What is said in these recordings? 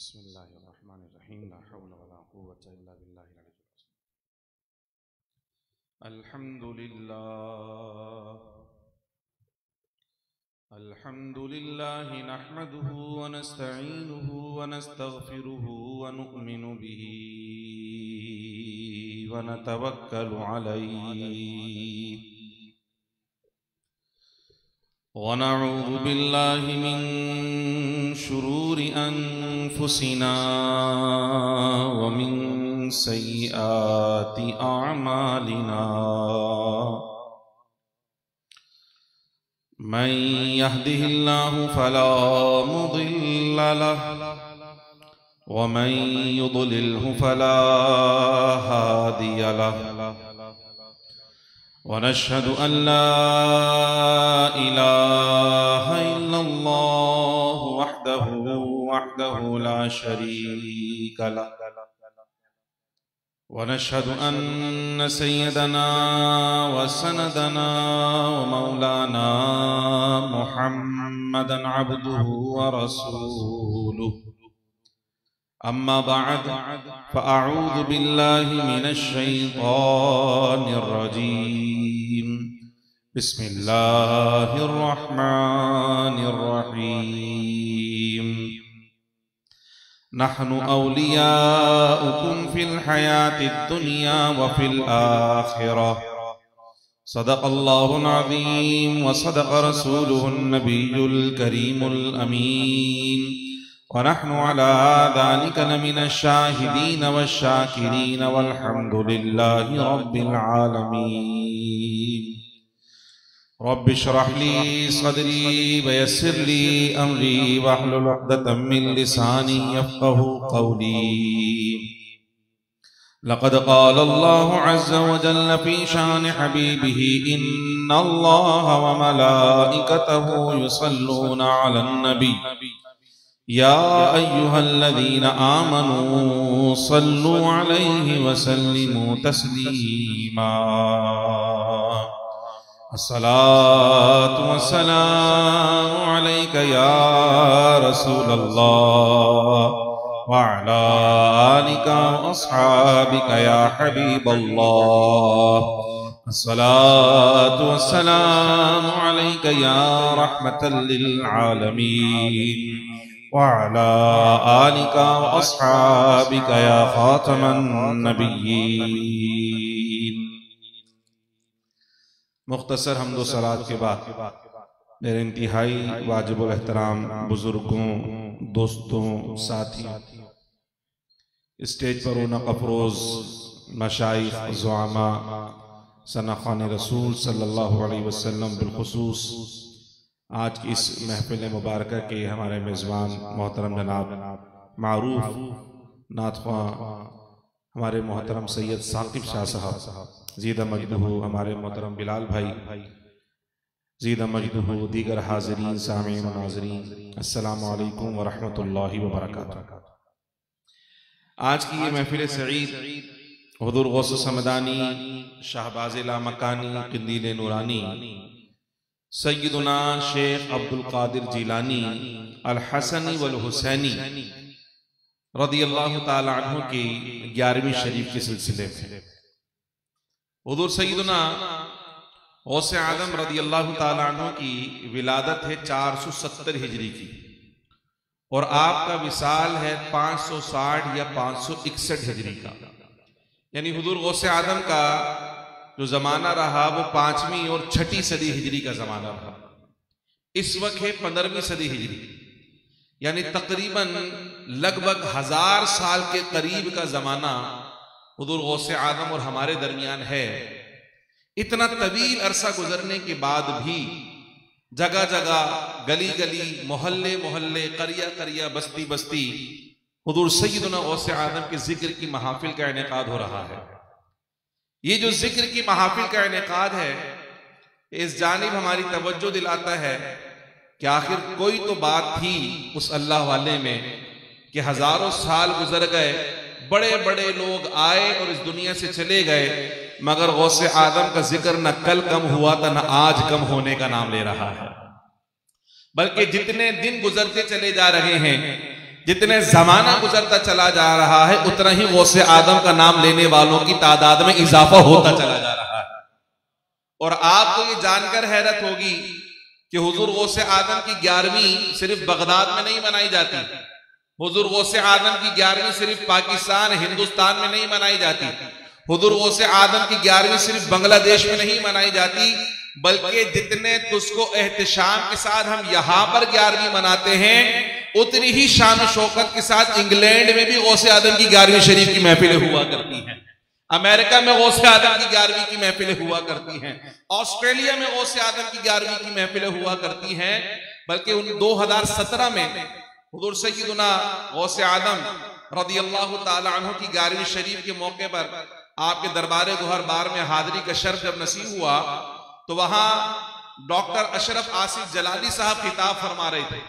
बिस्मिल्लाहिर्रहमानिर्रहीम ला हौला वला कुव्वता इल्ला बिल्लाहिल अलीय्यिल अज़ीम। अल्हम्दुलिल्लाह नहमदुहु व नस्तईनुहु व नस्तगफिरुहु व नुअमिनु बिही व नतवक्कलु अलैहि ونعوذ بالله من شرور أنفسنا ومن سيئات أعمالنا من يهده الله فلا مضل له ومن يضلله فلا هادي له ونشهد أن لا إله إلا الله وحده لا شريك له ونشهد أن سيدنا وسندنا ومولانا محمدا عبده ورسوله أما بعد فأعوذ بالله من الشيطان الرجيم بسم الله الرحمن الرحيم نحن أولياؤكم في الحياة الدنيا وفي الآخرة صدق الله العظيم وصدق رسوله النبي الكريم الأمين ونحن على ذلك لمن الشاهدين والشاكرين والحمد لله رب العالمين رب اشرح لي صدري ويسر لي أمري واحلل عقدة من لساني يفقهوا قولي لقد قال الله عز وجل في شان حبيبه إن الله وملائكته يصلون على النبي يا أيها الذين آمنوا صلوا عليه وسلموا تسليما الصلاة والسلام عليك يا رسول الله وعلى آلك وأصحابك يا حبيب الله الصلاة والسلام عليك يا رحمة للعالمين وعلى آلك وأصحابك يا خاتم النبيين। मुख्तसर हम्दो सलात के बाद मेरे इंतहाई वाजिबुल एहतराम बुजुर्गों, दोस्तों, साथियों, स्टेज पर रौनक अफरोज मशाइख, ज़ुआमा, सनाखान रसूल सल्लल्लाहु अलैहि वसल्लम बिलखुसूस आज की इस महफिल मुबारक के हमारे मेज़बान मोहतरम जनाब मारूफ नातख्वां हमारे मोहतरम सैयद साकिब शाह साहब ज़ीदा मजदहू, हमारे मोहतरम बिलाल भाई ज़ीदा मजदहू, दीगर हाज़रीन, सामीन व नाज़रीन, अस्सलामु अलैकुम व रहमतुल्लाहि व बरकातहू। आज की ये महफिल सईद हुज़ूर गौस समदानी, शाहबाज़ ला मकानी, क़िंदील नूरानी, सैयदना शेख अब्दुल कादिर जिलानी अल हसनी वल हुसैनी रदियल्लाहु ताला अन्हु की 11वीं शरीफ के सिलसिले में हुज़ूर सैयदना गौसे आज़म रदियल्लाहु ताला अन्हु की विलादत है 470 हिजरी की और आपका विसाल है 560 या 561 हिजरी का, यानी हुज़ूर गौसे आज़म का जो जमाना रहा वो 5वीं और 6ठी सदी हिजरी का जमाना रहा। इस वक्त है 15वीं सदी हिजरी, यानी तकरीबन लगभग 1000 साल के करीब का जमाना हुज़ूर गौसे आज़म और हमारे दरमियान है। इतना तवील अरसा गुजरने के बाद भी जगह जगह, गली गली, मोहल्ले मोहल्ले, करिया करिया, बस्ती बस्ती हुज़ूर सैयदना गौसे आज़म के जिक्र की महाफिल का इनेकाद हो रहा है। ये जो जिक्र की महाफिल का इनेकाद है इस जानिब हमारी तवज्जो दिलाता है कि आखिर कोई तो बात थी उस अल्लाह वाले में कि 1000 साल गुजर गए, बड़े बड़े लोग आए और इस दुनिया से चले गए, मगर गौसे आज़म का जिक्र न कल कम हुआ था न आज कम होने का नाम ले रहा है, बल्कि जितने दिन गुजरते चले जा रहे हैं जितने जमाना गुजरता चला जा रहा है उतना ही गौसे आदम का नाम लेने वालों की तादाद में इजाफा होता चला जा रहा है। और आपको ये जानकर हैरत होगी कि हुजूर गौसे आदम की 11वीं सिर्फ बगदाद में नहीं मनाई जाती, हुजूर गौसे आदम की 11वीं सिर्फ पाकिस्तान हिंदुस्तान में नहीं मनाई जाती, हुजूर गौसे आदम की 11वीं सिर्फ बांग्लादेश में नहीं मनाई जाती, बल्कि जितने तुस्को एहतिशाम के साथ हम यहाँ पर 11वीं मनाते हैं उतनी ही शान शौकत के साथ इंग्लैंड में भी गौसे आदम की 11वीं शरीफ की महफिलें हुआ करती हैं, अमेरिका में गौसे आदम की 11वीं की महफिलें हुआ करती हैं, ऑस्ट्रेलिया में गौसे आदम की 11वीं की महफिलें हुआ करती हैं। बल्कि उन 2017 में हुजूर सय्यदना गौसे आदम रदियल्लाहु ताला अन्हु की 11वीं शरीफ के मौके पर आपके दरबार गोहर बार में हाजरी का शर्फ जब नसीब हुआ तो वहां डॉक्टर अशरफ आसिफ जलाली साहब खिताब फरमा रहे थे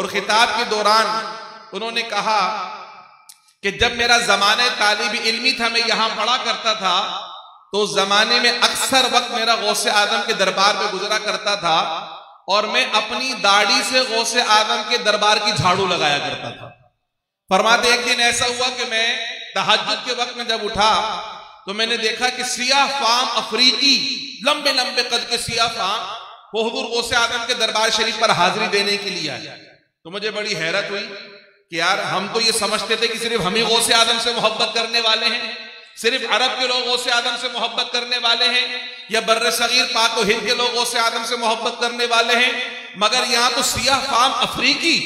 और खिताब के दौरान उन्होंने कहा कि जब मेरा जमाने तालिब इल्मी था, मैं यहां पढ़ा करता था, तो जमाने में अक्सर वक्त मेरा गौसे आदम के दरबार में गुजरा करता था और मैं अपनी दाढ़ी से गौसे आदम के दरबार की झाड़ू लगाया करता था। फरमाते एक दिन ऐसा हुआ कि मैं तहज्जुद के वक्त में जब उठा तो मैंने देखा कि सियाह फाम अफ्रीकी लंबे लंबे कद के सियाह फाम वो हुजूर गौसे आदम के दरबार शरीफ पर हाजिरी देने के लिए आया। तो मुझे बड़ी हैरत हुई कि यार हम तो ये समझते थे कि सिर्फ हम ही गौसे आदम से मोहब्बत करने वाले हैं, सिर्फ अरब के लोग गौसे आदम से मोहब्बत करने वाले हैं या बर्रे सगीर पाक और हिंद के लोग गौसे आदम से मोहब्बत करने वाले हैं, मगर यहाँ तो सियाह फाम अफ्रीकी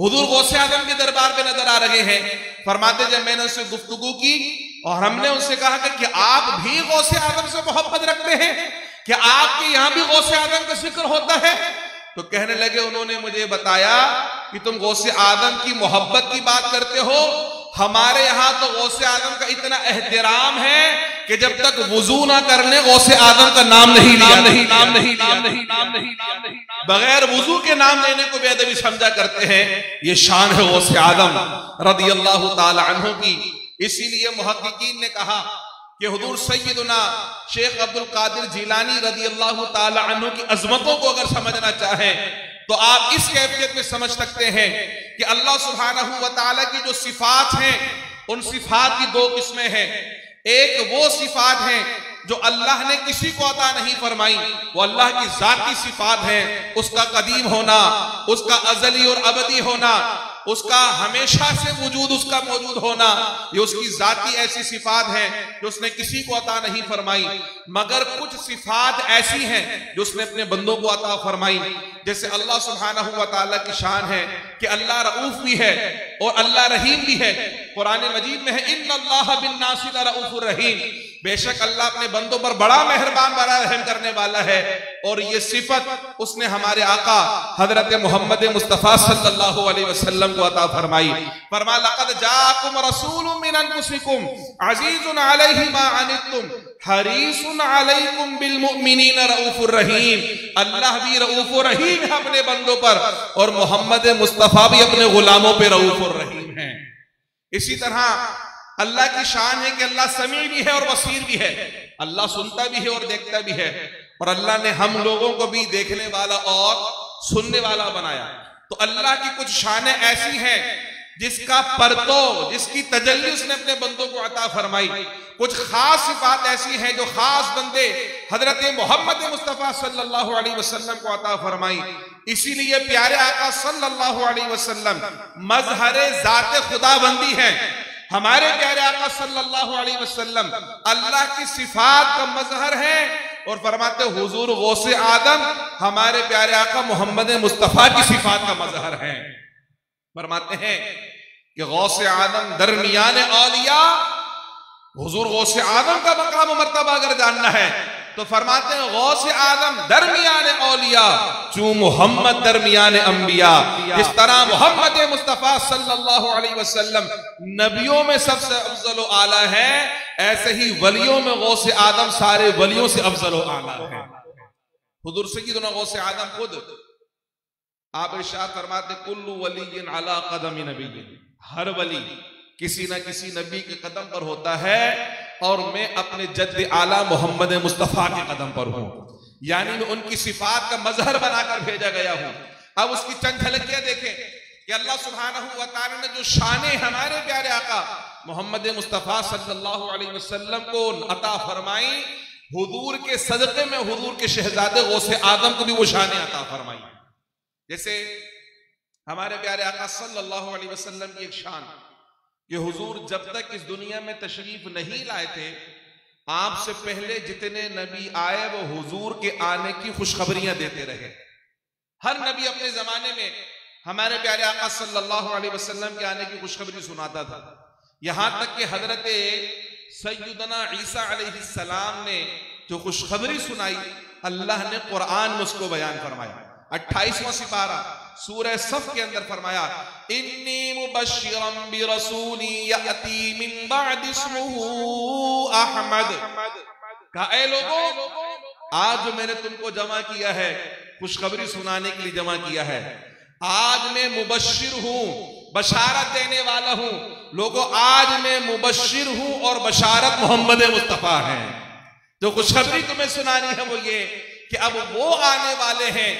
हुजूर गौसे आदम के दरबार में नजर आ रहे हैं। फरमाते जब मैंने उससे गुफ्तगू की और हमने उनसे कहा कि आप भी गौसे आदम से मोहब्बत रखते हैं, कि आपके यहाँ भी गौसे आदम का जिक्र होता है, तो कहने लगे उन्होंने मुझे बताया कि तुम गौसे आदम की मोहब्बत की बात करते हो, हमारे यहाँ तो गौसे आदम का इतना एहतराम है कि जब तक वुजू ना कर ले गौसे आदम का नाम नहीं बगैर वुजू के नाम लेने को बेअदबी समझा करते हैं। ये शान है गौसे आदम रदियल्लाहु ताला अन्हु की। इसीलिए मुहक्किकीन ने कहा कि हुजूर सय्यदना शेख अब्दुल कादिर जिलानी रदियल्लाहु ताला अन्हु की अजमतों को अगर समझना चाहे तो आप इस कैफियत में समझ सकते हैं कि अल्लाह सुब्हानहु व तआला की जो सिफात हैं उन सिफात की दो किस्में हैं। एक वो सिफात हैं जो अल्लाह ने किसी को अता नहीं फरमाई, वो अल्लाह की जाती सिफात है, उसका कदीम होना, उसका अजली और अबदी होना, उसका हमेशा से वजूद, उसका मौजूद होना, ये उसकी जाती ऐसी सिफात है जो उसने किसी को अता नहीं फरमाई। मगर कुछ सिफात ऐसी हैं जो उसने अपने बंदों को अता फरमाई, जैसे अल्लाह सुब्हानहु व तआला की शान है कि अल्लाह रऊफ भी है और अल्लाह रहीम भी है। कुरान मजीद में है इन्नल्लाह बिन्नासी लरऊफुर रहीम, बेशक अल्लाह अपने बंदों पर बड़ा मेहरबान बड़ा रहम करने वाला है। और ये सिफत उसने हमारे आका हजरत मोहम्मद मुस्तफ़ा सल्लल्लाहु अलैहि वसल्लम को अता फरमाई। फरमा लक़द जाअकुम रसूलुम मिन अनफुसिकुम अज़ीज़ुन अलैहि मा अनित्तुम हरीसुन अलैकुम बिल मुमिनीन रऊफुर रहीम। अल्लाह भी रऊफुर रहीम है अपने बंदों पर और मोहम्मद मुस्तफ़ा भी अपने गुलामों पर रऊफुर रहीम है। इसी तरह अल्लाह की शान है कि अल्लाह समी भी है और बसीर भी है, अल्लाह सुनता भी है और देखता भी है। और अल्लाह ने हम लोगों को भी देखने वाला और सुनने वाला बनाया। तो अल्लाह की कुछ शानें ऐसी हैं जिसका परतो, जिसकी तजल्ली उसने अपने बंदों को अता फरमाई। कुछ खास बात ऐसी है जो खास बंदे हजरत मोहम्मद मुस्तफ़ा सल्लल्लाहु अलैहि वसल्लम को अता फरमाई। इसीलिए प्यारे आका सल्लल्लाहु अलैहि वसल्लम मजहर जात खुदाबंदी है। हमारे प्यारे आका सल्लल्लाहु अलैहि वसल्लम अल्लाह की सिफात का मजहर है। और फरमाते हुजूर गौसे आदम हमारे प्यारे आका मोहम्मद मुस्तफ़ा की सिफात का मजहर है। फरमाते हैं कि गौसे आदम दरमियान औलिया, हुजूर गौसे आदम का मकाम मर्तबा अगर जानना है तो फरमाते हैं गौसे आदम दरमियान औलिया चूं मोहम्मद दरमियान अंबिया। जिस तरह मोहम्मद मुस्तफ़ा सल्लल्लाहु अलैहि वसल्लम नबियों में सबसे अफजल आला है, ऐसे ही वलियों में गौसे आदम सारे वलियों से अफजल आला है। हुजूर सय्यदना गौसे आदम खुद आप इरशाद फरमाते कुल्लु वलिय्यिन अला कदम नबी, हर वली किसी ना किसी नबी के कदम पर होता है और मैं अपने जद्द आला मोहम्मद मुस्तफ़ा के कदम पर हूँ, यानी मैं उनकी सिफात का मजहर बनाकर भेजा गया हूँ। अब उसकी चंद झलकियां देखें कि अल्लाह सुब्हानहू व तआला ने जो शाने हमारे प्यारे आका मोहम्मद मुस्तफ़ा सल्लल्लाहु अलैहि वसल्लम को अता फरमाई, हुजूर के सदक़े में हुजूर के शहजादे गौसे आदम को भी वो शान अता फरमाई। जैसे हमारे प्यारे आका सल्लल्लाहु अलैहि वसल्लम की एक शान कि हुजूर जब तक इस दुनिया में तशरीफ नहीं लाए थे, आपसे पहले जितने नबी आए वो हुजूर के आने की खुशखबरियां देते रहे। हर नबी अपने जमाने में हमारे प्यारे आका सल्लल्लाहु अलैहि वसल्लम के आने की खुशखबरी सुनाता था। यहाँ तक कि हजरत सैयदना ईसा अलैहिस्सलाम ने जो खुशखबरी सुनाई, अल्लाह ने कुरान में उसको बयान फरमाया। 28वां सिपारा सूरह सफ के अंदर फरमाया, इन्नी मुबश्शिरम बिरसूली याती मिन बाद इस्मुहु अहमद। कहा, ऐ लोगों, आज मैंने तुमको जमा किया है, खुशखबरी सुनाने के लिए जमा किया है। आज मैं मुबश्शिर हूँ, बशारत देने वाला हूँ। लोगों, आज मैं मुबश्शिर हूँ और बशारत मोहम्मद मुस्तफ़ा है। जो खुशखबरी तुम्हें सुनानी है वो ये कि अब वो आने वाले हैं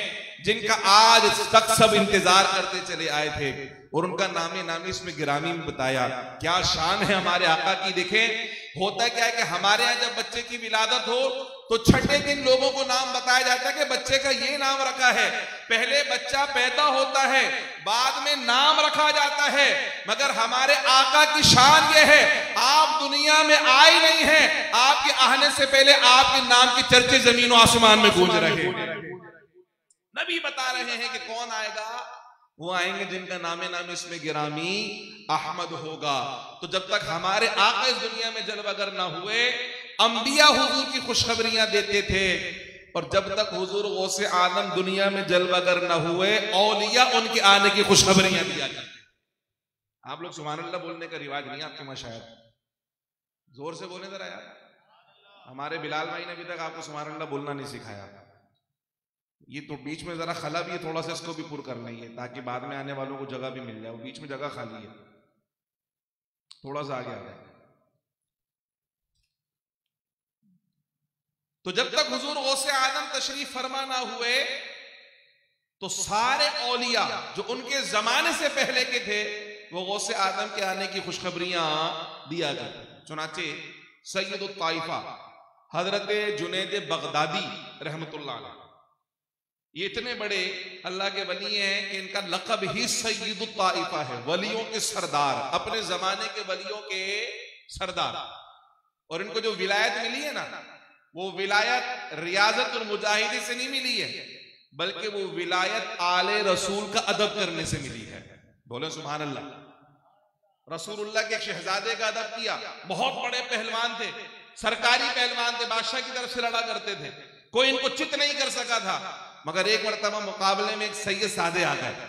जिनका आज तक सब इंतजार करते चले आए थे, और उनका नामे नामी इसमें गिरामी में बताया। क्या शान है हमारे आका की। देखें, होता क्या है कि हमारे यहाँ जब बच्चे की विलादत हो तो छठे दिन लोगों को नाम बताया जाता है कि बच्चे का ये नाम रखा है। पहले बच्चा पैदा होता है, बाद में नाम रखा जाता है। मगर हमारे आका की शान ये है, आप दुनिया में आए नहीं हैं, आपके आने से पहले आपके नाम के चर्चे जमीन और आसमान में गूंज रहे हैं। नबी बता रहे हैं कि कौन आएगा, वो आएंगे जिनका नामे नाम इसमें गिरामी अहमद होगा। तो जब तक हमारे आका इस दुनिया में जलवागर ना हुए, अंबिया हुजूर की खुशखबरियां देते थे, और जब तक हुजूर गौसे आदम दुनिया में जलवागर न हुए, औलिया उनके आने की खुशखबरियां दिया करते। आप लोग सुभानअल्लाह बोलने का रिवाज नहीं आपके वहां, शायद जोर से बोले जरा यार। हमारे बिलाल भाई ने अभी तक आपको सुभानअल्लाह बोलना नहीं सिखाया। ये तो बीच में जरा खला भी है, थोड़ा सा इसको भी पूरा कर लेंगे ताकि बाद में आने वालों को जगह भी मिल जाए। बीच में जगह खाली है, थोड़ा सा आगे आ जाए। तो जब तक हुजूर गौसे आदम तशरीफ फरमा ना हुए तो सारे औलिया जो उनके जमाने से पहले के थे वो गौसे आदम के आने की खुशखबरियां दिया करते। चुनाचे सैयद ताइफा हजरत जुनेद बगदादी रहमतुल्लाह अलैह, ये इतने बड़े अल्लाह के वली हैं कि इनका लकब ही सैयद ताइफा है, वलियों के सरदार, अपने जमाने के वलियों के सरदार। और इनको जो विलायत मिली है ना, वो विलायत रियाजत और मुजाहिदी से नहीं मिली है, बल्कि वो विलायत आले रसूल का अदब करने से मिली है। बोले सुभान अल्लाह। रसूलुल्लाह के शहजादे का अदब किया। बहुत बड़े पहलवान थे, सरकारी पहलवान थे, बादशाह की तरफ से लड़ा करते थे, कोई इनको चित नहीं कर सका था। मगर एक मरतबा मुकाबले में एक सैयद सादे आ गए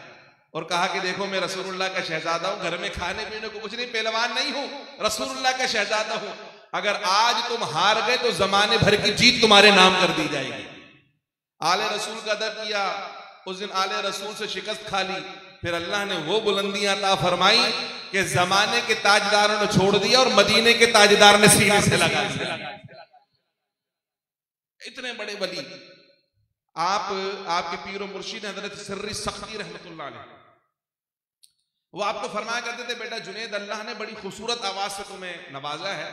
और कहा कि देखो, मैं रसूलुल्लाह का शहजादा हूँ, घर में खाने पीने को कुछ नहीं, पहलवान नहीं हूँ, रसूलुल्लाह का शहजादा हूँ। अगर आज तुम हार गए तो जमाने भर की जीत तुम्हारे नाम कर दी जाएगी। आले रसूल का अदब किया, उस दिन आले रसूल से शिकस्त खा ली। फिर अल्लाह ने वो बुलंदियां अता फरमाई कि जमाने के ताजदारों ने छोड़ दिया और मदीने के ताजदार ने सीने से लगा दिया। इतने बड़े वली आपके पीर और मुर्शिद हजरत सर्री सख्ती रहमतुल्लाह अलैह, वो आपको फरमाया करते थे, बेटा जुनेद, अल्लाह ने बड़ी खूबसूरत आवाज से तुम्हें नवाजा है,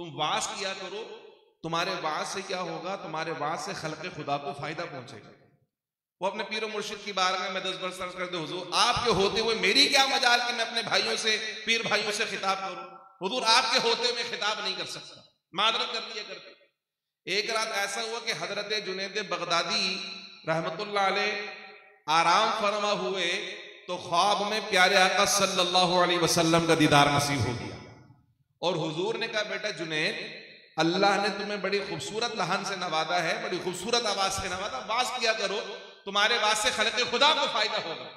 तुम वास किया करो, तुम्हारे वास से क्या होगा, तुम्हारे वास से खल्के खुदा को फायदा पहुंचेगा। वो अपने पीर मुर्शिद की बारगाह में 10 वर्ष सर्ज करते, हुजूर आपके होते हुए मेरी क्या मजाल कि मैं अपने भाइयों से, पीर भाइयों से खिताब करूं। हुजूर आपके होते हुए मैं खिताब नहीं कर सकता, मादरत कर लिया करते। एक रात ऐसा हुआ कि हजरत जुनेद बगदादी रहमतुल्लाह अलैह आराम फरमा हुए तो ख्वाब में प्यारे आका सल्लल्लाहु अलैहि वसल्लम का दीदार नसीब हो गया। और हुजूर ने कहा, बेटा जुनेद, अल्लाह ने तुम्हें बड़ी खूबसूरत लहन से नवाजा है, बड़ी खूबसूरत आवाज से नवाजा, वाज किया करो, तुम्हारे वाज से खल्के खुदा को फायदा होगा।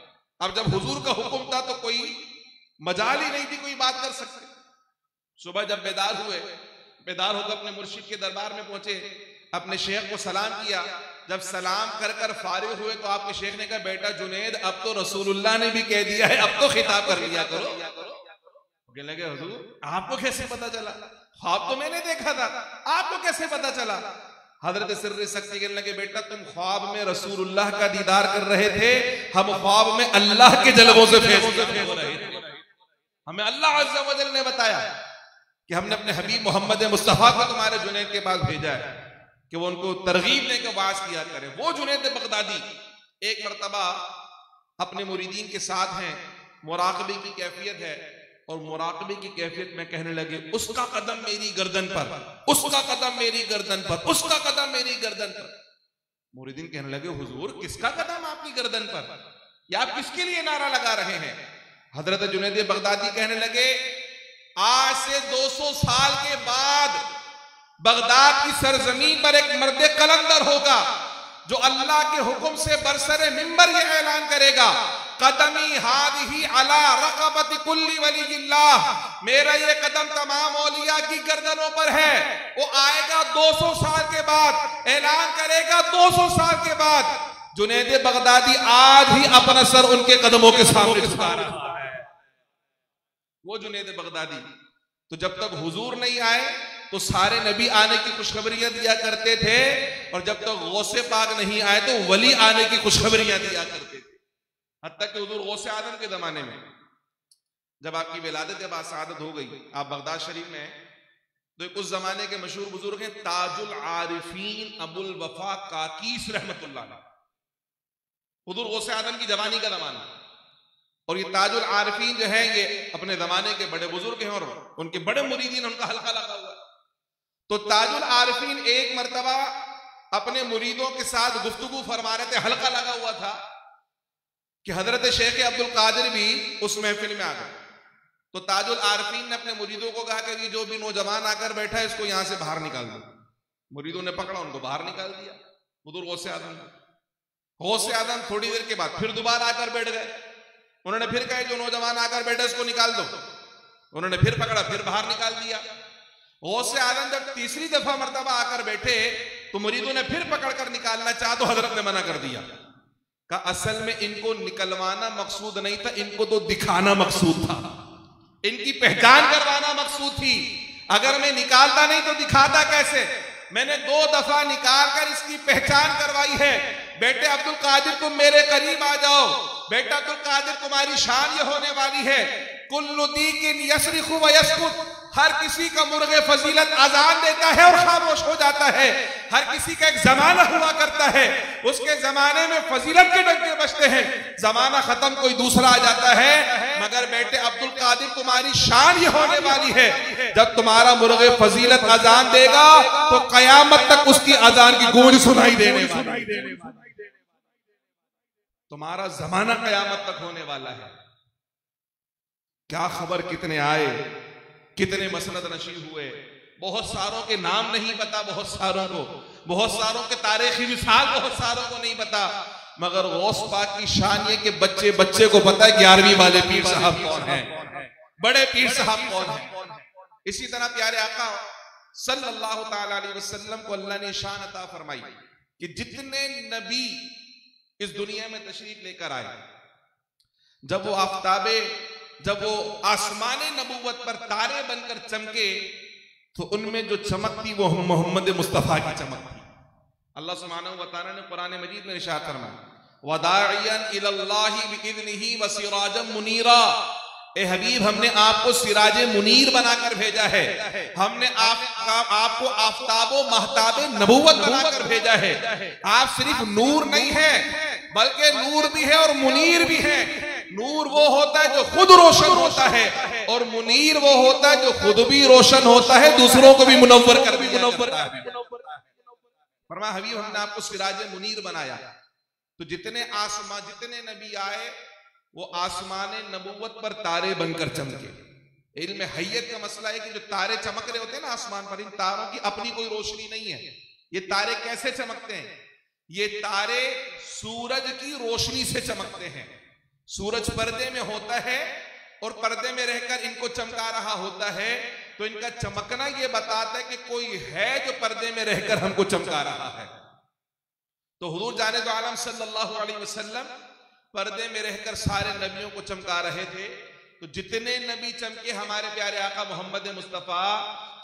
अब जब हुजूर का हुक्म था तो कोई मजाल ही नहीं थी कोई बात कर सकते। सुबह जब बेदार हुए, बेदार होकर अपने मुर्शिद के दरबार में पहुंचे, अपने शेख को सलाम किया। जब सलाम कर कर फारिग हुए तो आपके शेख ने कहा, बेटा जुनेद, अब तो रसूलुल्लाह ने भी कह दिया है, अब तो खिताब कर लिया करो। लगे, हुजूर आपको कैसे पता चला, ख्वाब तो मैंने देखा था, आपको कैसे पता चला। हजरत सिर्र सक्ती कहने लगे, बेटा तुम ख्वाब में रसूलुल्लाह का दीदार कर रहे थे, हम ख्वाब में अल्लाह के जलवों से फैज हो रहे थे। हमें अल्लाह अज़्ज़ा व जल ने बताया कि हमने अपने हबीब मोहम्मद मुस्तफ़ा को तुम्हारे जुनैद के पास भेजा है कि वो उनको तरगीब देकर वाज किया करे। वो जुनैद बगदादी एक मरतबा अपने मुरीदीन के साथ हैं, मुराकबे की कैफियत है, और मुराकबे की कैफियत में कहने लगे, उसका कदम मेरी गर्दन पर, उसका कदम मेरी गर्दन पर, उसका कदम मेरी गर्दन पर। मुरीदीन कहने लगे, हुजूर किसका कदम आपकी गर्दन पर, या आप किसके लिए नारा लगा रहे हैं? हजरत जुनैद बगदादी कहने लगे, आज से 200 साल के बाद बगदाद की सरजमीन पर एक मर्द कलंदर होगा जो अल्लाह के हुक्म से बरसरे मिंबर ये ऐलान करेगा, कदमी हादिही अला रकबति कुल्ली वलीयिल्लाह, मेरा ये कदम तमाम औलिया की गर्दनों पर है। वो आएगा 200 साल के बाद, ऐलान करेगा 200 साल के बाद। जुनैद बगदादी आज ही अपना सर उनके कदमों के सामने झुका रहा है। वो जुनैद बगदादी। तो जब तक हुजूर नहीं आए तो सारे नबी आने की खुशखबरियां दिया करते थे, और जब तक गौसे पाक नहीं आए तो वली आने की खुशखबरियां दिया करते थे। हत्ता कि हुजूर गौसे आजम के जमाने में जब आपकी विलादत के बाद सआदत हो गई, आप बगदाद शरीफ में, तो एक उस जमाने के मशहूर बुजुर्ग हैं ताजुल आरिफीन अबुल वफा काकीस रहमतुल्लाह अलैह। हुजूर गौसे आजम की जवानी का जमाना, और ये ताजुल आरिफीन जो है ये अपने जमाने के बड़े बुजुर्ग हैं और उनके बड़े मुरीदीन, उनका हल्का लगा हुआ। तो ताजुल आरिफीन एक मरतबा अपने मुरीदों के साथ गुफ्तगू फरमा रहे थे, हल्का लगा हुआ था कि हजरत शेख अब्दुल कादिर भी उस महफिल में आ गए। तो ताजुल आरफीन ने अपने मुरीदों को कहा कि जो भी नौजवान आकर बैठा है इसको यहां से बाहर निकाल दो। मुरीदों ने पकड़ा, उनको बाहर निकाल दिया। हुजूर गौसे आजम, गौसे आजम थोड़ी देर के बाद फिर दोबारा आकर बैठ गए। उन्होंने फिर कहा जो नौजवान आकर बैठा है इसको निकाल दो। उन्होंने फिर पकड़ा, फिर बाहर निकाल दिया। गौसे आजम जब तीसरी दफा मरतबा आकर बैठे तो मुरीदों ने फिर पकड़ कर निकालना चाहा तो हजरत ने मना कर दिया। का असल में इनको निकलवाना मकसूद नहीं था, इनको तो दिखाना मकसूद था, इनकी पहचान करवाना मकसूद थी। अगर मैं निकालता नहीं तो दिखाता कैसे? मैंने 2 दफा निकालकर इसकी पहचान करवाई है। बेटे अब्दुल कादिर तुम मेरे करीब आ जाओ, बेटा अब्दुल कादिर तुम्हारी शान ये होने वाली है, कुल्लुदी किन यसरिखु व यसकुत, हर किसी का मुर्गे फजीलत अजान देता है और खामोश हो जाता है। हर किसी का एक जमाना हुआ करता है, उसके जमाने में फजीलत के डंके बजते हैं, जमाना खत्म कोई दूसरा आ जाता है। मगर बेटे अब्दुल कादिर तुम्हारी शान ये होने वाली है, जब तुम्हारा मुर्गे फजीलत अजान देगा तो कयामत तक उसकी अजान की गूंज सुनाई देने वाली, तुम्हारा जमाना कयामत तक होने वाला है। क्या खबर कितने आए, कितने मसनद नशीब हुए, बहुत सारों के नाम नहीं पता, बहुत सारों को, बहुत सारों के तारीखी मिसाल बहुत सारों को नहीं पता, मगर गौस पाक की शान ये कि बच्चे बच्चे को पता है 11वीं वाले पीर साहब कौन है, बड़े पीर साहब कौन है। इसी तरह प्यारे आका सल्लल्लाहु ताला अलैहि वसल्लम को अल्लाह ने शान अता फरमाई कि जितने नबी इस दुनिया में तशरीफ लेकर आए, जब वो आफताबे, जब वो आसमाने नबूवत पर तारे बनकर चमके तो उनमें जो चमक थी वो मोहम्मद मुस्तफ़ा की चमक थी। अल्लाह सुब्हानहू व तआला ने कुरान मजीद में इरशाद फरमाया, वदाइयन इलल्लाहि बिइज़्निही व सिराजम मुनीरा, ए हबीब हमने आपको सिराज मुनीर बनाकर भेजा है, हमने आपको आफताबो महताबे नबूवत बनाकर भेजा है। आप सिर्फ नूर नहीं है बल्कि नूर भी है और मुनीर भी है। नूर वो होता है जो खुद रोशन होता है, और मुनीर वो होता है जो खुद भी रोशन होता है, दूसरों को भी मुनव्वर कर भी फरमा हबीब हमने आपको सिराज मुनीर बनाया। तो जितने नबी आए वो आसमान नबूवत पर तारे बनकर चमके। इल्म हय्यत का मसला है कि जो तारे चमक रहे होते हैं ना आसमान पर, इन तारों की अपनी कोई रोशनी नहीं है। ये तारे कैसे चमकते हैं? ये तारे सूरज की रोशनी से चमकते हैं। सूरज पर्दे में होता है और पर्दे में रहकर इनको चमका रहा होता है, तो इनका चमकना यह बताता है कि कोई है जो पर्दे में रहकर हमको चमका रहा है। तो हुजूर जाने दो आलम सल्लल्लाहु अलैहि वसल्लम पर्दे में रहकर सारे नबियों को चमका रहे थे। तो जितने नबी चमके हमारे प्यारे आका मोहम्मद मुस्तफ़ा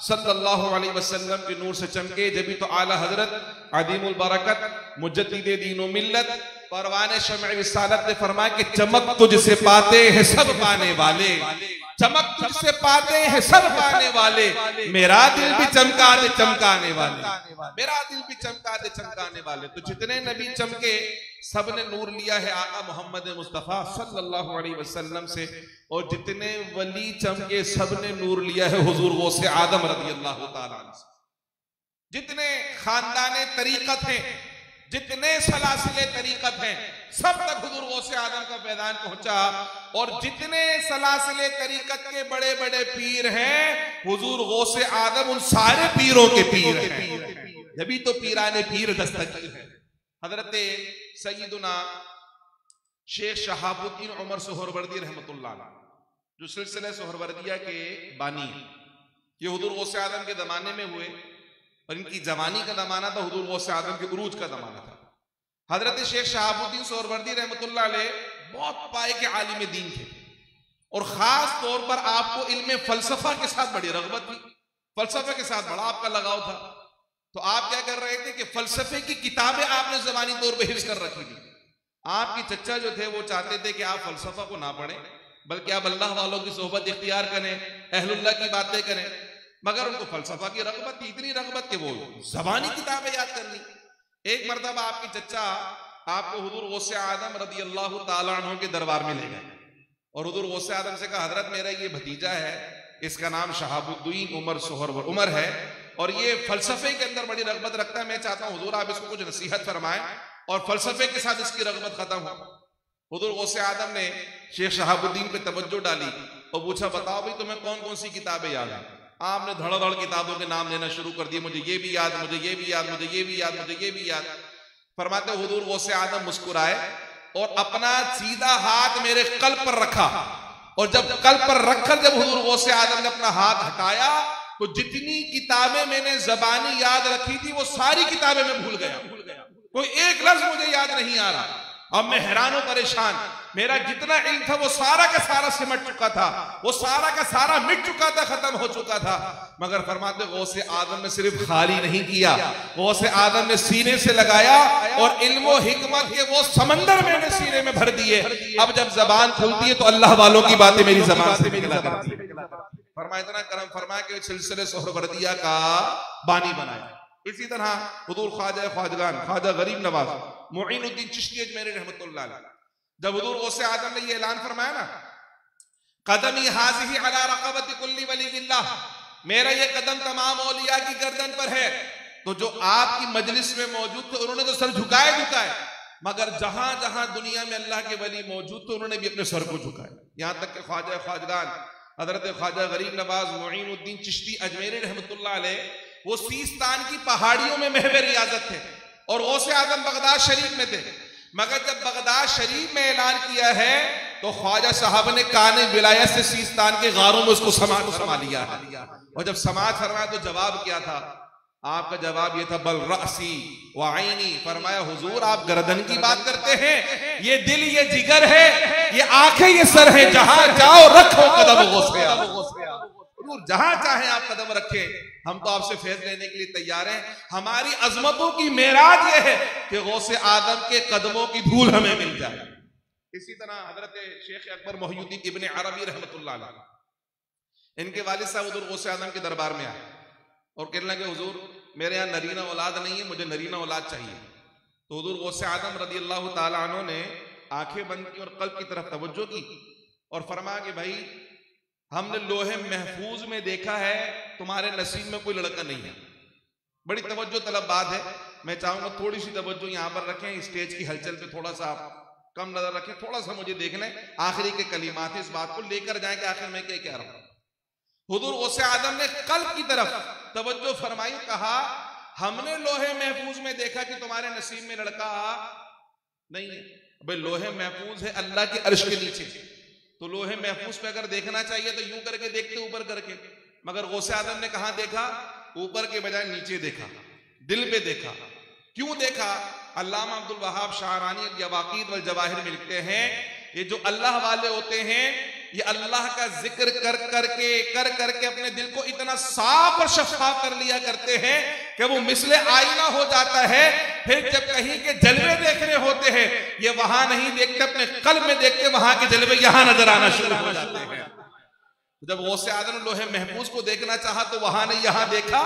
सल्लल्लाहु अलैहि वसल्लम के नूर से चमके, जबी तो आला हजरत अदीमुल बरकत मुजद्दिदे दीनो मिल्लत परवाने शम्ए विसालत ने फरमाया कि चमक तुझसे पाते हैं सब पाने वाले, चमक तुझसे पाते हैं सब पाने वाले, मेरा दिल भी चमका दे चमकाने वाले, मेरा दिल भी चमका दे चमकाने वाले। तो जितने नबी चमके सब ने नूर लिया है आका मोहम्मद मुस्तफ़ा सल्लल्लाहु अलैहि वसल्लम से, और जितने वली चमके सब ने नूर लिया है हुजूर गौसे आदम रदियल्लाहु ताला से। जितने खानदाने तरीकत हैं, जितने सलासिले तरीकत हैं, सब तक हुजूर गौसे आदम का पैगाम पहुंचा, और जितने सलासिले तरीकत के बड़े बड़े पीर हैं हुजूर गौसे आदम उन सारे पीरों के पीर हैं। जबी तो पीराने पीर दस्तगीर है। हजरत सैयदना शेख शहाबुद्दीन उमर सोहरवर्दी रहमतुल्लाह अलैह जो सिलसिले सोहरवर्दिया के बानी हैं, ये हुजूर गौसे आदम के ज़माने में हुए, और इनकी जवानी का ज़माना था, हुजूर गौसे आदम के उरूज का ज़माना था। हजरत शेख शहाबुद्दीन सोहरवर्दी रहमतुल्लाह अलैह बहुत पाए के आलिम दीन थे, और ख़ास तौर पर आपको इल्म फ़लसफ़ा के साथ बड़ी रगबत थी, फ़लसफ़े के साथ बड़ा आपका लगाव था। तो आप क्या कर रहे थे कि फलसफे की किताबें आपने ज़बानी तौर पर हिफ्ज़ कर रखी थी। आपकी चचा जो थे वो चाहते थे कि आप फलसफा को ना पढ़ें, बल्कि आप अल्लाह वालों की सोहबत इख्तियार करें, अहलुल्लाह की बातें करें, मगर उनको फलसफा की रगबत थी, इतनी रगबत कि वो ज़बानी किताबें याद कर ली। एक मरतबा आपकी चचा आपको हुजूर गौसे आदम रदियल्लाहु ताला अन्हु के दरबार में ले गए, और हुजूर गौसे आदम से कहा हजरत मेरा ये भतीजा है, इसका नाम शहाबुद्दीन उमर सोहरवर उमर है, और ये फलसफे के अंदर बड़ी रगबत रखता है, मैं चाहता हूँ हुजूर आप इसको कुछ नसीहत फरमाएं और फलसफे के साथ इसकी रगबत खत्म हो। हुजूर गौसे आदम ने शेख शहाबुद्दीन पे तवज्जो डाली और पूछा बताओ भाई तुम्हें कौन कौन सी किताबें याद हैं। आपने धड़ाधड़ किताबों के नाम लेना शुरू कर दिए, मुझे ये भी याद, मुझे ये भी याद, मुझे ये भी याद, मुझे ये भी याद। फरमाते हुजूर गौसे आदम मुस्कुराए और अपना सीधा हाथ मेरे कल्ब पर रखा, और जब कल्ब पर रखकर जब हुजूर गौसे आदम ने अपना हाथ हटाया तो जितनी किताबें मैंने ज़बानी याद रखी थी वो सारी किताबें मैं भूल गया, कोई एक लफ्ज़ मुझे याद नहीं आ रहा। अब मैं हैरान और परेशान, मेरा जितना इल्म था वो सारा का सारा सिमट चुका था, वो सारा का सारा मिट चुका था, खत्म हो चुका था। मगर फरमाते गौसे आदम ने सिर्फ खाली नहीं किया, गौसे आदम ने सीने से लगाया और इल्म हिकमत के वो समंदर मैंने सीने में भर दिए। अब जब जबान खुलती है तो अल्लाह वालों की बातें मेरी जबान से निकला करती है। फरमाया इतना करम फरमाया कि सिलसिले सोहरवर्दिया का बानी बनाया। इसी तरह हुजूर ख्वाजा ख्वाजगान ख्वाजा गरीब नवाज मुईनुद्दीन चिश्ती अजमेरी रहमतुल्लाह अलैह, जब हुजूर गौसे आज़म ने ये ऐलान फरमाया ना कदमी हाज़िही अला रक़बति कुल्ली वलीयिल्लाह, मेरा ये कदम तमाम औलिया की गर्दन पर है, तो जो आपकी मजलिस में मौजूद थे उन्होंने तो सर झुकाए झुकाए, मगर जहां जहां दुनिया में अल्लाह के वली मौजूद थे उन्होंने भी अपने सर को झुकाया। यहाँ तक के ख्वाजा ख्वाजगान हजरत ख्वाजा गरीब नवाज मुईनुद्दीन चिश्ती अजमेरी रहमतुल्लाह अलैह वो सिस्तान की पहाड़ियों में महवे रियाजत थे, और गौसे आज़म बगदाद शरीफ में थे, मगर जब बगदाद शरीफ में ऐलान किया है तो ख्वाजा साहब ने काने विलायत से सिस्तान के गारों में उसको समा लिया, और जब समाज फरमाया तो जवाब क्या था आपका? जवाब ये था बल रसी व आईनी। फरमाया हुजूर आप गर्दन की बात करते हैं, ये दिल, ये जिगर है, ये आंखें, ये सर है, जहां जाओ रखो कदम गौसे आज़म, जहां चाहे आप कदम रखें, हम तो आपसे फैज लेने के लिए तैयार हैं। हमारी अजमतों की मेराज यह है कि गौसे आदम के कदमों की धूल हमें मिल जाए। इसी तरह हजरत शेख अकबर मोहिउद्दीन इब्न अरबी रहमतुल्लाह अलैह इनके वालिद साहब हुजूर गौसे आदम के दरबार में आए और कहने लगे हुजूर मेरे यहाँ नरीना औलाद नहीं है, मुझे नरीना औलाद चाहिए। तो हुजूर गौसे आदम रदियल्लाहु ताला अन्हु ने आंखें बंद की और कल्ब की तरफ तवज्जो की और फरमाया कि भाई हमने लोहे महफूज में देखा है तुम्हारे नसीब में कोई लड़का नहीं है। बड़ी तवज्जो तलब बात है, मैं चाहूंगा थोड़ी सी तवज्जो यहाँ पर रखें, स्टेज की हलचल पे थोड़ा सा आप कम नजर रखें, थोड़ा सा मुझे देख लें, आखिरी के कलीमात इस बात को लेकर जाए कि आखिर मैं क्या रहा हूं। हुजूर गौसे आदम ने कल्ब की तरफ तवज्जो फरमाई, कहा हमने लोहे महफूज में देखा कि तुम्हारे नसीब में लड़का नहीं है। भाई लोहे महफूज है अल्लाह के अर्श के नीचे, तो लोहे महफूज पे अगर देखना चाहिए तो यूं करके देखते ऊपर करके, मगर गौसे आदम ने कहा देखा ऊपर के बजाय नीचे देखा, दिल पे देखा। क्यों देखा? अल्लामा अब्दुल वहाब शाहरानी अल-जवाकीर वल जवाहिर में लिखते हैं ये जो अल्लाह वाले होते हैं ये अल्लाह का जिक्र कर करके अपने दिल को इतना साफ और शफाफ कर लिया करते हैं कि वो मिसले आईना हो जाता है। फिर जब कहीं के जलवे देखने होते हैं, ये वहां नहीं देखते, अपने कल्ब में देखते, वहां के जलवे यहां नजर आना शुरू हो जाते हैं। जब गौसे आजम लोहे महफूज को देखना चाहा तो वहां ने यहां देखा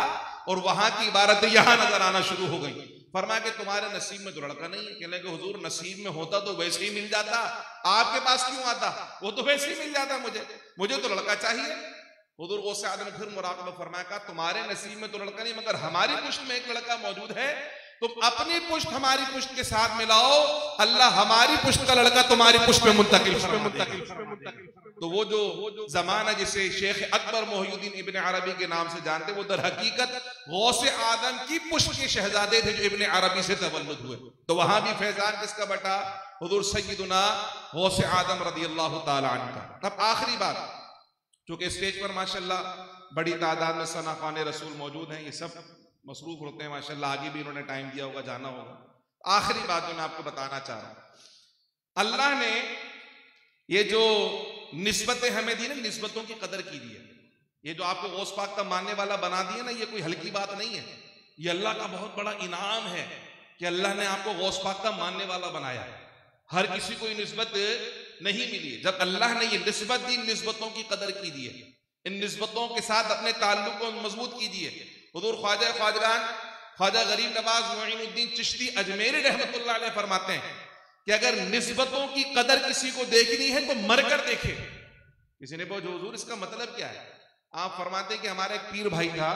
और वहां की इबारत यहां नजर आना शुरू हो गई। फरमा के तुम्हारे नसीब में तो लड़का नहीं है। कहने के हुजूर नसीब में होता तो वैसे ही मिल जाता, आपके पास क्यों आता, वो तो वैसे ही मिल जाता, मुझे तो लड़का चाहिए। हुजूर गौसे आदम फिर मुराकबा फरमाया, कहा तुम्हारे नसीब में तो लड़का नहीं मगर हमारी पुश्त में एक लड़का मौजूद है, तुम अपनी पुश्त हमारी पुश्त के साथ मिलाओ, अल्लाह हमारी पुश्त का लड़का तुम्हारी पुश्त में मुंतकिल। तो वो जो जमाना जिसे शेख अकबर मोहिउद्दीन इब्न अरबी के नाम से जानते, वो दर हकीकत गौसे आदम की पुश्त के शहजादे थे जो इब्न अरबी से तवल्लुद हुए। तो वहां भी फैजान किसका बटा, हुजूर सय्यदुना गौसे आदम रदियल्लाहु ताला अन्हु का। अब आखिरी बात, चूंकि स्टेज पर माशाल्लाह बड़ी तादाद में सना खाने रसूल मौजूद हैं, ये सब मसरूफ होते हैं माशाल्लाह, आगे भी इन्होंने टाइम दिया होगा, जाना होगा। आखिरी बात जो मैं आपको बताना चाह रहा हूँ, अल्लाह ने ये जो निस्बतें हमें दी ना, निस्बतों की कदर की दी है। ये जो आपको गौस पाक का मानने वाला बना दिया ना, ये कोई हल्की बात नहीं है, ये अल्लाह का बहुत बड़ा इनाम है कि अल्लाह ने आपको गौस पाक का मानने वाला बनाया। हर किसी को ये निस्बत नहीं मिली। जब अल्लाह ने ये निस्बत दी, निस्बतों की कदर की दी है। इन निस्बतों के साथ अपने ताल्लुक को मजबूत कीजिए। हुजूर ख्वाजा ख्वाजगान ख्वाजा गरीब नवाज मोइनुद्दीन चिश्ती अजमेरी रहमतुल्लाह अलैह फरमाते हैं कि अगर निस्बतों की कदर किसी को देखनी है तो मरकर देखे। किसी ने पूछा हुजूर इसका मतलब क्या है? आप फरमाते कि हमारे पीर भाई था,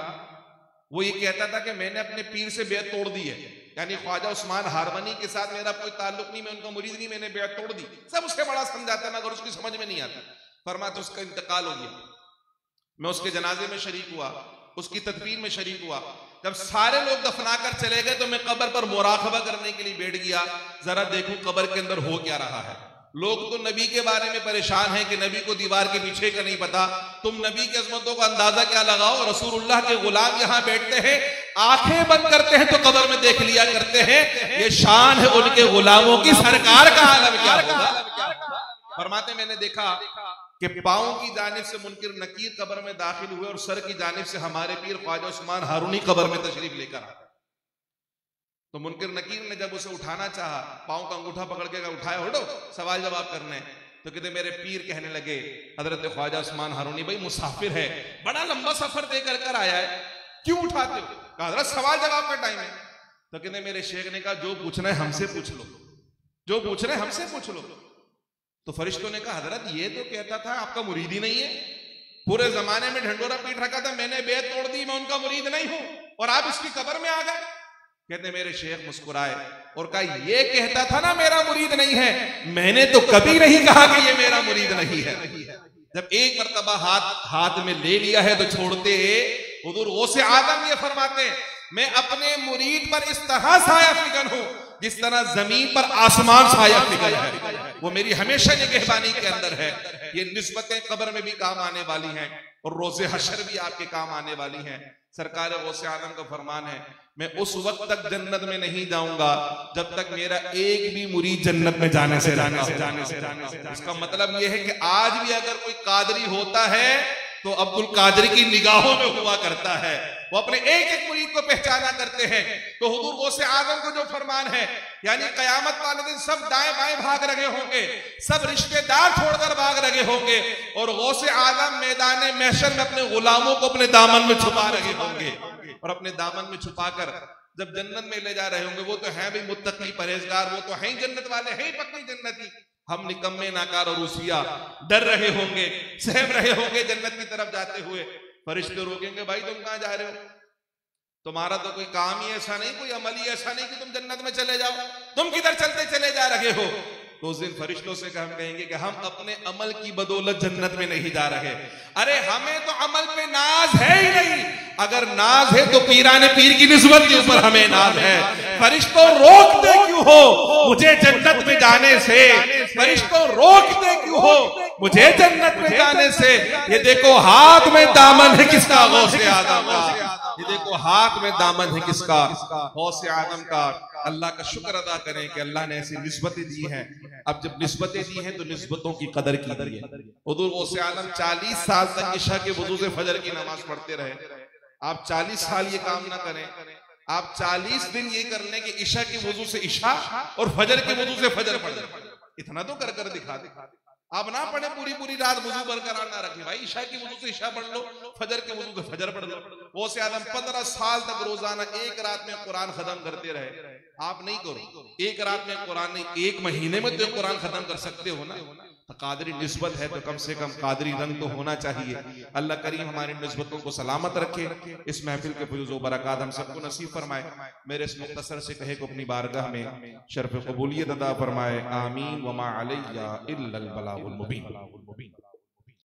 वो ये कहता था कि मैंने अपने पीर से बेअत तोड़ दी है, यानी ख्वाजा उस्मान हारवनी के साथ मेरा कोई ताल्लुक नहीं, मैं उनका मुरीद नहीं, मैंने बेअत तोड़ दी। सब उससे बड़ा समझाता मगर उसकी समझ में नहीं आता। फरमाते उसका इंतकाल हो गया, मैं उसके जनाजे में शरीक हुआ, उसकी तदफीन में शरीक हुआ। जब सारे लोग दफना कर चले गए तो मैं कब्र पर मुराकबा करने के लिए बैठ गया, जरा देखूं कब्र के अंदर हो क्या रहा है। लोग तो नबी के बारे में परेशान हैं कि नबी को दीवार के पीछे का नहीं पता, तुम नबी की अजमतों का अंदाजा क्या लगाओ। रसूलुल्लाह के गुलाम यहाँ बैठते हैं, आंखें बंद करते हैं तो कब्र में देख लिया करते हैं। ये शान है उनके गुलामों की, सरकार का आलम क्या होगा। फरमाते मैंने देखा कि पाँव की जानिब से मुनकिर नकीर कब्र में दाखिल हुए और सर की जानिब से हमारे पीर ख्वाजा उस्मान हारूनी कब्र में तशरीफ लेकर आए। तो मुनकिर नकीर ने जब उसे उठाना चाहा, पाँव का अंगूठा पकड़ के उठाया, उठो सवाल जवाब करने, तो कहते मेरे पीर कहने लगे हजरत ख्वाजा उस्मान हारूनी भाई मुसाफिर है, बड़ा लंबा सफर दे कर आया है, क्यों उठाते हो? कहा हजरत सवाल जवाब का टाइम है। तो कहते मेरे शेख ने कहा जो पूछना है हमसे पूछ लो, जो पूछ रहे हमसे पूछ लो। तो फरिश्तों ने कहा हजरत ये तो कहता था आपका मुरीद ही नहीं है, पूरे जमाने में ढंडोरा पीट रखा था, मैंने बेअत तोड़ दी, मैं उनका मुरीद नहीं हूं, और आप इसकी कब्र में आ गए। कहते मेरे शेख मुस्कुराए और कहा ये कहता था ना मेरा मुरीद नहीं है, मैंने तो कभी नहीं कहा कि ये मेरा मुरीद नहीं है। जब एक मरतबा हाथ में ले लिया है तो छोड़ते। हुजूर गौसे आदम ये फरमाते मैं अपने मुरीद पर इस तरह साया फिकन हूं जिस तरह जमीन पर आसमान साया फिकन है, वो मेरी हमेशा निगहबानी के अंदर है। ये निस्बतें कब्र में भी काम आने वाली हैं और रोजे हशर भी आपके काम आने वाली हैं। सरकार गौसे आलम का फरमान है मैं उस वक्त तक जन्नत में नहीं जाऊंगा जब तक मेरा एक भी मुरीद जन्नत में जाने से। इसका मतलब ये है कि आज भी अगर कोई कादरी होता है तो अब्दुल कादरी की निगाहों में हुआ करता है, वो अपने एक एक मुरीद को पहचाना करते हैं। तो हुजूर गौसे आजम को जो फरमान है, यानी कयामत वाले दिन सब दाएं बाएं भाग रहे होंगे, सब रिश्तेदार छोड़कर भाग रहे होंगे, और गौसे आजम मैदान महशर में अपने गुलामों को अपने दामन में छुपा रहे होंगे, और अपने दामन में छुपाकर जब जन्नत में ले जा रहे होंगे, वो तो है भी मुत्तकी परहेजगार, वो तो है जन्नत वाले, है पक्की जन्नती। हम निकम्मे नाकार और रूसिया डर रहे होंगे, सहम रहे होंगे जन्नत की तरफ जाते हुए। फरिश्ते रोकेंगे भाई तुम कहाँ जा रहे हो, तुम्हारा तो कोई काम ही ऐसा नहीं, कोई अमल ही ऐसा नहीं कि तुम जन्नत में चले जाओ, तुम किधर चलते चले जा रहे हो। तो उस दिन फरिश्तों से हम कहेंगे कि हम अपने अमल की बदौलत जन्नत में नहीं जा रहे, अरे हमें तो अमल पे नाज है ही नहीं, अगर नाज है तो पीराने पीर की निस्बत के ऊपर हमें नाज है। फरिश्तों रोकते क्यों हो मुझे जन्नत में जाने से, फरिश्तों रोकते क्यों हो मुझे जन्नत में जाने से, ये देखो हाथ में दामन है किसका, गौसे आदम। ये देखो हाथ में दामन है किसका, गौसे आजम का। अल्लाह का शुक्र अदा करें कि अल्लाह ने ऐसी निस्बतें दी हैं। अब जब निस्बतें दी हैं तो निस्बतों की कदर की है। हुजूर गौसे आजम 40 साल तक ईशा के वजू से फजर की नमाज पढ़ते रहे। आप 40 साल ये काम ना करें, आप 40 दिन ये कर लें कि ईशा के वजू से ईशा और फजर के वजू से फजर पढ़ लें। इतना तो कर कर दिखा दे। आप ना पढ़े पूरी पूरी रात, वजू बरकरार ना रखें भाई, ईशा की वजू से ईशा पढ़ लो, फजर के वजू से फजर पढ़ लो। गौसे आजम 15 साल तक रोजाना एक रात में कुरान खत्म करते रहे। आप नहीं करो एक रात में कुरान, नहीं एक महीने में तो कुरान खत्म कर सकते हो ना। कादरी निस्बत है तो कम से कम कादरी रंग तो होना चाहिए। अल्लाह करीम हमारी निस्बतों को सलामत रखे, इस महफिल के फुज़ूल व बरकात हम सबको नसीब फरमाए। मेरे इस मुख्तसर से कहे को अपनी बारगाह में शर्फ कबूलियत अदा फरमाए। आमीन। वमा अलैया इल्लल बलागुल मुबीन।